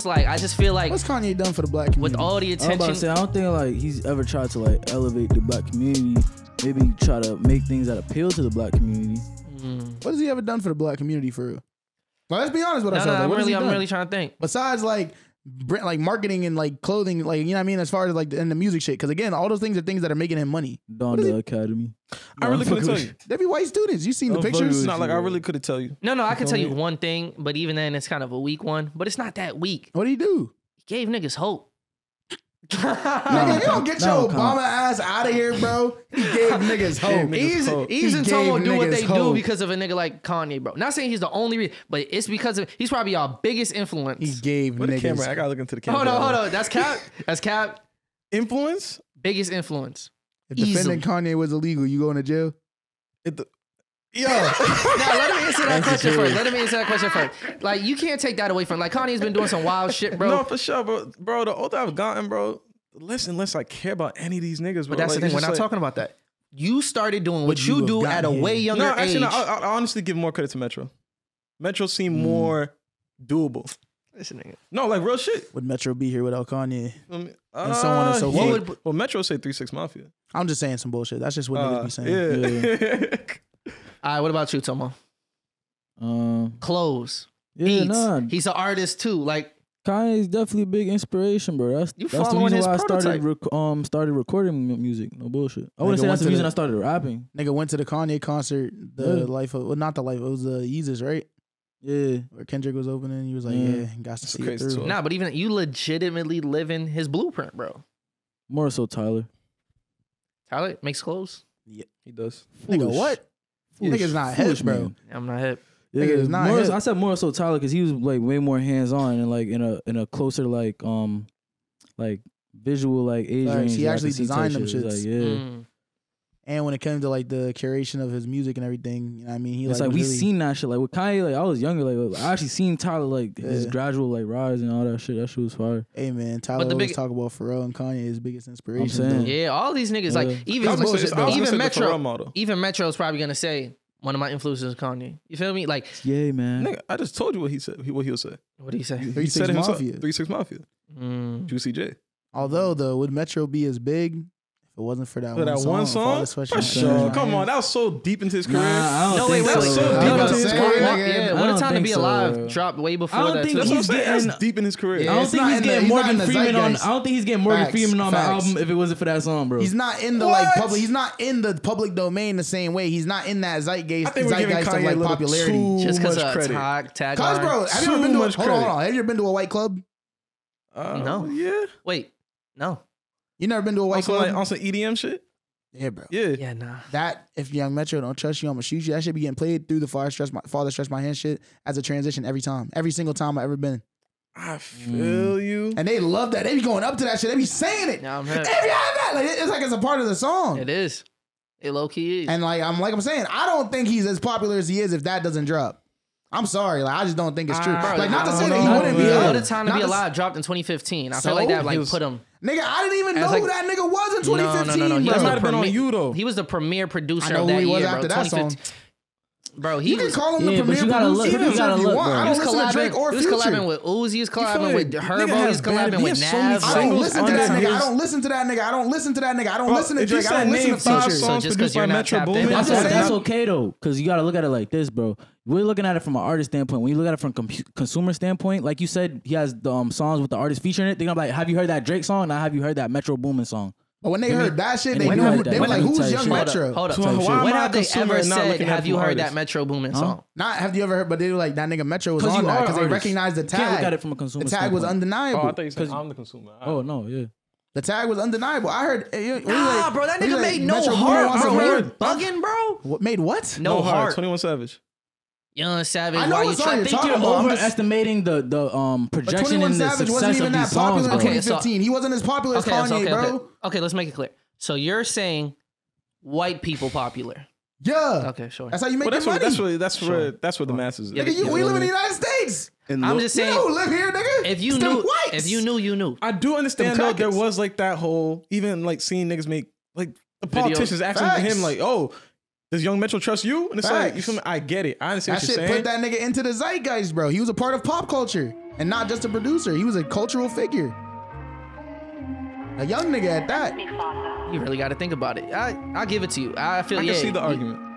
it's like I just feel like what's Kanye done for the black community? With all the attention, I was about to say, I don't think like he's ever tried to like elevate the black community. Maybe try to make things that appeal to the black community. What has he ever done for the black community for real? Well, let's be honest with ourselves. I'm really trying to think. Besides like marketing and like clothing, like, you know what I mean? As far as like and the music shit. Cause again, all those things are things that are making him money. Donda Academy. I really couldn't tell you. They be white students. You seen the pictures? It's not like I really couldn't tell you. No, I could tell you one thing, but even then it's kind of a weak one. But it's not that weak. What did he do? He gave niggas hope. Nigga, you don't get your Obama ass out of here, bro. He gave niggas hope. He's and Tomo do what they do because of a nigga like Kanye, bro. Not saying he's the only reason, but it's because of he's probably our biggest influence. He gave niggas camera. I gotta look into the camera. Hold on. That's cap. That's cap. Influence? Biggest influence. If defending Kanye was illegal, you going to jail? Yo, now let me answer that question first. Like, you can't take that away from like Kanye's been doing some wild shit, bro. No, for sure, bro. The older I've gotten, bro, less and less I care about any of these niggas. Bro. But that's like, the thing. We're not talking about that. You started doing what you do at a way younger age. I honestly give more credit to Metro. Metro seemed more doable. No, like real shit. Would Metro be here without Kanye? And so on and so forth. Well, Metro say 3 6 Mafia. I'm just saying some bullshit. That's just what niggas be saying. Yeah. All right, what about you, Tomo? Clothes, beats. Nah. He's an artist too. Like Kanye's definitely a big inspiration, bro. That's the reason why I started recording music. No bullshit. I wouldn't say that's the reason I started rapping. Nigga went to the Kanye concert. It was the Yeezus, right? Yeah, where Kendrick was opening. He was like, yeah got to see it through. Nah, but even you legitimately living his blueprint, bro. More so, Tyler. Tyler makes clothes. Yeah, he does. Nigga, what? Nigga's not hip, bro. I'm not hip. Nigga's not hip. I said more so Tyler because he was like way more hands on and like in a closer like visual like age range. He actually designed them shits. Like, And when it came to like the curation of his music and everything, you know what I mean, he it's like we really seen that shit. Like with Kanye, like I was younger, like I actually seen Tyler like his gradual like rise and all that shit. That shit was fire. Hey man, Tyler always talk about Pharrell and Kanye his biggest inspiration. I'm saying. Yeah, all these niggas like even Metro's probably gonna say one of my influences is Kanye. You feel me? Like yeah, man. Nigga, I just told you what he said. What he'll say. What did he say? 3 6 Mafia. 3 6 Mafia. Juicy J. Although though, would Metro be as big? It wasn't for that one song? For sure. Come on, that was so deep into his career. Yeah, what a time to be alive. Dropped way before that. That's deep in his career. Yeah, I don't think he's getting Morgan Freeman on. I don't think he's getting Morgan Freeman on the album if it wasn't for that song, bro. He's not in the like public. He's not in the public domain the same way. He's not in that zeitgeist of like popularity. Just because of tagline. Cause bro, have you ever been to? Hold on. Have you ever been to a white club? No. Yeah. Wait. No. You never been to a white club? Like, on some EDM shit? Yeah, bro. Yeah, nah. That, if Young Metro don't trust you, I'm going to shoot you. That shit be getting played through the Father Stretch My Hand shit as a transition every time. Every single time I've ever been. I feel you. And they love that. They be going up to that shit. They be saying it. Nah, I'm hurt. It's like it's a part of the song. It is. It low-key is. And like I'm saying, I don't think he's as popular as he is if that doesn't drop. I'm sorry, like I just don't think it's true. Bro, like not to say that he wouldn't be. What a time to be alive dropped in 2015. I feel like that like put him. Nigga, I didn't even know who that nigga was in 2015. No. He might have been on you though. He was the premier producer of that year, bro. 2015. Bro, you can call him the premier producer. You gotta look. I don't listen to Drake or Future. He was collabing with Uzi. He was collabing with Herbo. He was collabing with Nav. I don't listen to that nigga. I don't listen to that nigga. I don't listen to that nigga. I don't listen to Drake. I don't listen to Future. So just because you're not tapped in, that's okay though, because you gotta look at it like this, bro. We're looking at it from an artist standpoint. When you look at it from consumer standpoint, like you said, he has the songs with the artist featuring it. They're gonna be like, have you heard that Drake song? Now have you heard that Metro Boomin song? But when they heard that shit, they were like, who's Young Metro? Hold up. When have they ever said, have you heard that Metro Boomin song? Not have you ever heard, but they were like, that nigga Metro was on that because they recognized the tag. You can't look at it from a consumer standpoint. The tag was undeniable. Oh, I thought you said I'm the consumer. Oh, no, yeah. The tag was undeniable. I heard. Nah, bro, that nigga made no heart, bro. You're bugging, bro. Made what? No heart. 21 Savage. Young Savage, why you trying to think you're overestimating the projection and the success of these songs? Okay, so he wasn't as popular as Kanye, bro. Okay, let's make it clear. So you're saying white people popular? Yeah. Okay, sure. That's how you make your money. That's where the masses. Nigga, we live in the United States. I'm just saying, you live here, nigga. If you knew, you knew. I do understand though. There was like that whole even like seeing niggas make like the politicians asking him like, oh. Does Young Metro trust you? And it's facts. Like, I get it. I understand what you're saying. That shit put that nigga into the zeitgeist, bro. He was a part of pop culture and not just a producer. He was a cultural figure. A young nigga at that. You really got to think about it. I give it to you. I feel I can see the argument.